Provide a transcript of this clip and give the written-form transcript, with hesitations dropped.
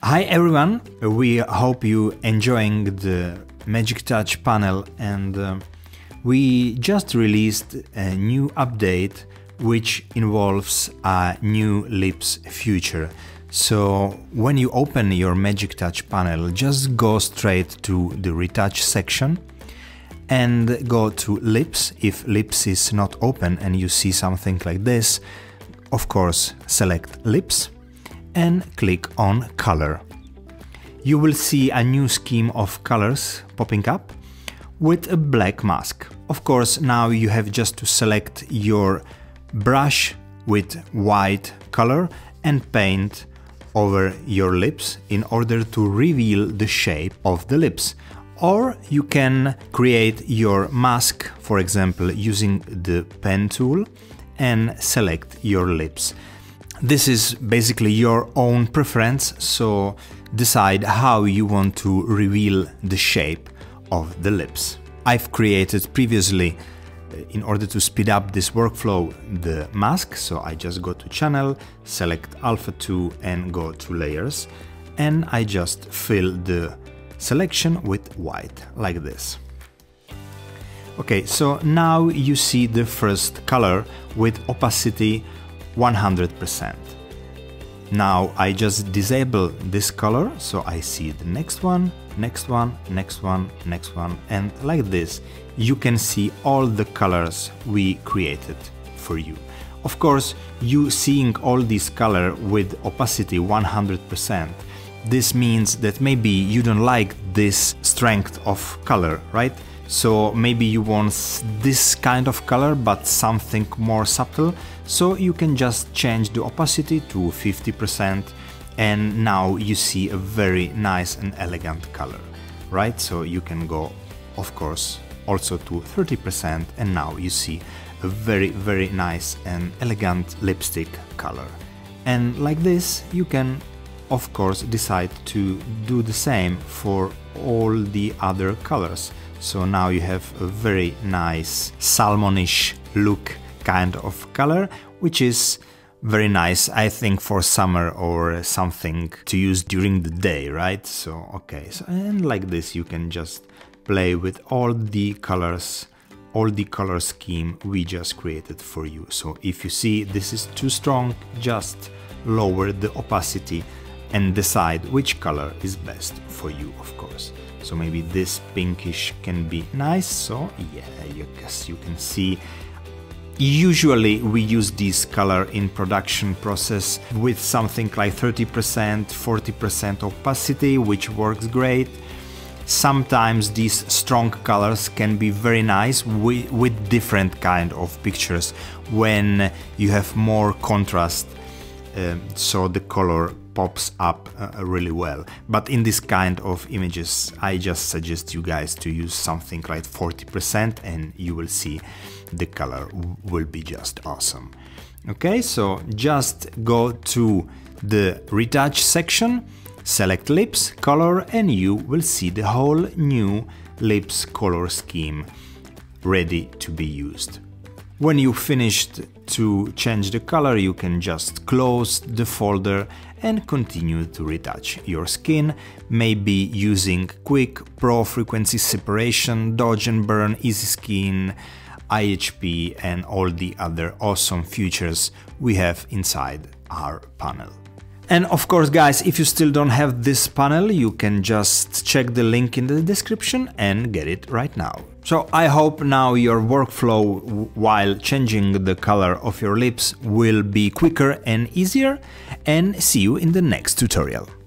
Hi everyone, we hope you enjoying the Magic Touch panel, and we just released a new update which involves a new lips feature. So when you open your Magic Touch panel, just go straight to the retouch section and go to lips. If lips is not open and you see something like this, of course select lips and click on color. You will see a new scheme of colors popping up with a black mask. Of course, now you have just to select your brush with white color and paint over your lips in order to reveal the shape of the lips. Or you can create your mask, for example, using the pen tool and select your lips. This is basically your own preference, so decide how you want to reveal the shape of the lips. I've created previously, in order to speed up this workflow, the mask, so I just go to channel, select alpha 2 and go to layers, and I just fill the selection with white, like this. Okay, so now you see the first color with opacity 100%. Now I just disable this color, so I see the next one, next one, next one, next one, and like this you can see all the colors we created for you. Of course, you seeing all these colors with opacity 100%, this means that maybe you don't like this strength of color, right? So maybe you want this kind of color, but something more subtle. So you can just change the opacity to 50%, and now you see a very nice and elegant color, right? So you can go, of course, also to 30%, and now you see a very, very nice and elegant lipstick color. And like this, you can, of course, decide to do the same for all the other colors. So now you have a very nice salmonish look kind of color, which is very nice, I think, for summer or something to use during the day, right? So okay, so, and like this you can just play with all the color scheme we just created for you. So if you see this is too strong, just lower the opacity and decide which color is best for you, of course. So maybe this pinkish can be nice, so yeah, as you can see, usually we use this color in production process with something like 30%, 40% opacity, which works great. Sometimes these strong colors can be very nice with different kind of pictures when you have more contrast, so the color pops up really well. But in this kind of images, I just suggest you guys to use something like 40%, and you will see the color will be just awesome. Okay, so just go to the retouch section, select lips, color, and you will see the whole new lips color scheme ready to be used. When you finished to change the color, you can just close the folder and continue to retouch your skin, maybe using Quick Pro Frequency Separation, Dodge and Burn, Easy Skin, IHP, and all the other awesome features we have inside our panel. And of course, guys, if you still don't have this panel, you can just check the link in the description and get it right now. So I hope now your workflow while changing the color of your lips will be quicker and easier, and see you in the next tutorial.